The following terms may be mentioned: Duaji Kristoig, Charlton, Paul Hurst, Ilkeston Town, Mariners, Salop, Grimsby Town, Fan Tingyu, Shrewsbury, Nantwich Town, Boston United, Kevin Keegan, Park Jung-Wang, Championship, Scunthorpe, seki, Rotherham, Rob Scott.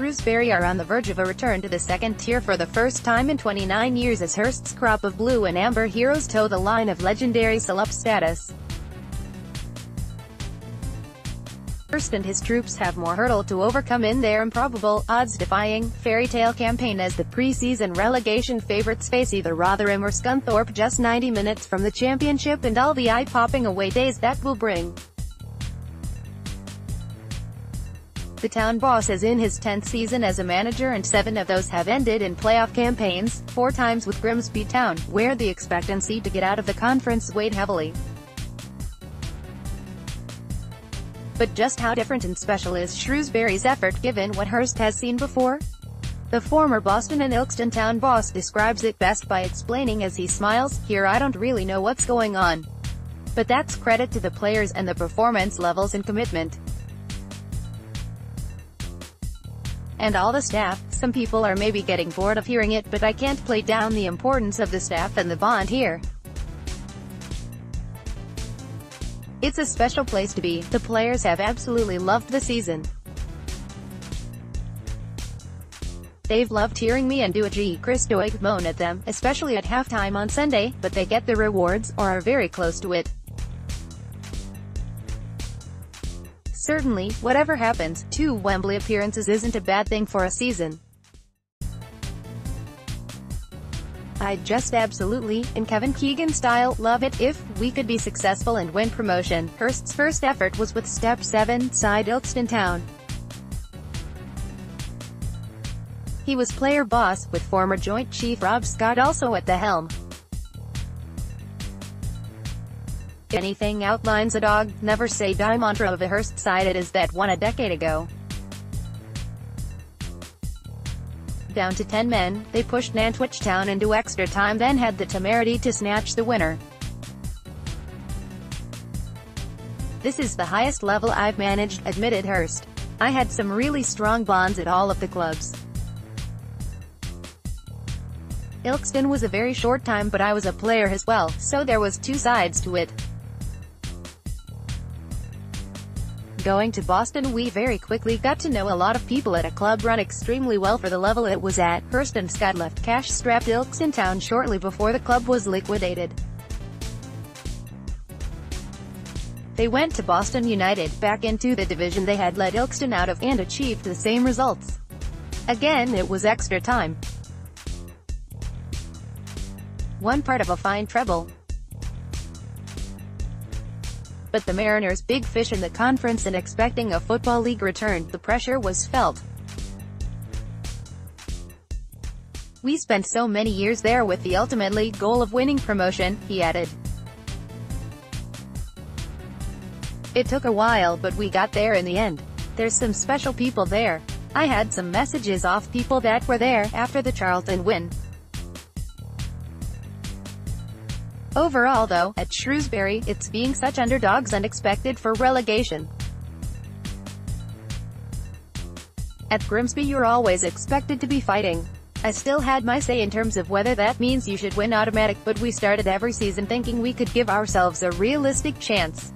Shrewsbury are on the verge of a return to the second tier for the first time in 29 years as Hurst's crop of blue and amber heroes toe the line of legendary Salop status. Hurst and his troops have more hurdle to overcome in their improbable, odds-defying, fairy-tale campaign as the pre-season relegation favourites face either Rotherham or Scunthorpe just 90 minutes from the Championship, and all the eye-popping away days that will bring. The town boss is in his 10th season as a manager, and 7 of those have ended in playoff campaigns, 4 times with Grimsby Town, where the expectancy to get out of the conference weighed heavily. But just how different and special is Shrewsbury's effort given what Hurst has seen before? The former Boston and Ilkeston Town boss describes it best by explaining as he smiles, "Here I don't really know what's going on. But that's credit to the players and the performance levels and commitment. And all the staff. Some people are maybe getting bored of hearing it, but I can't play down the importance of the staff and the bond here. It's a special place to be. The players have absolutely loved the season. They've loved hearing me and Duaji Kristoig moan at them, especially at halftime on Sunday, but they get the rewards, or are very close to it. Certainly, whatever happens, 2 Wembley appearances isn't a bad thing for a season. I just absolutely, in Kevin Keegan style, love it. If we could be successful and win promotion." Hurst's first effort was with Step 7 side Ilkeston Town. He was player boss, with former Joint Chief Rob Scott also at the helm. If anything outlines a dog, never say die mantra of a Hurst side, it is that one a decade ago. Down to 10 men, they pushed Nantwich Town into extra time, then had the temerity to snatch the winner. "This is the highest level I've managed," admitted Hurst. "I had some really strong bonds at all of the clubs. Ilkeston was a very short time, but I was a player as well, so there was 2 sides to it. Going to Boston, we very quickly got to know a lot of people at a club run extremely well for the level it was at." Hurst and Scott left cash-strapped Ilkeston Town shortly before the club was liquidated. They went to Boston United, back into the division they had led Ilkeston out of, and achieved the same results. Again, it was extra time. One part of a fine treble. But the Mariners, big fish in the conference and expecting a Football League return, the pressure was felt. "We spent so many years there with the ultimately goal of winning promotion," he added. "It took a while, but we got there in the end. There's some special people there. I had some messages off people that were there after the Charlton win. Overall though, at Shrewsbury, it's being such underdogs unexpected for relegation. At Grimsby you're always expected to be fighting. I still had my say in terms of whether that means you should win automatic, but we started every season thinking we could give ourselves a realistic chance.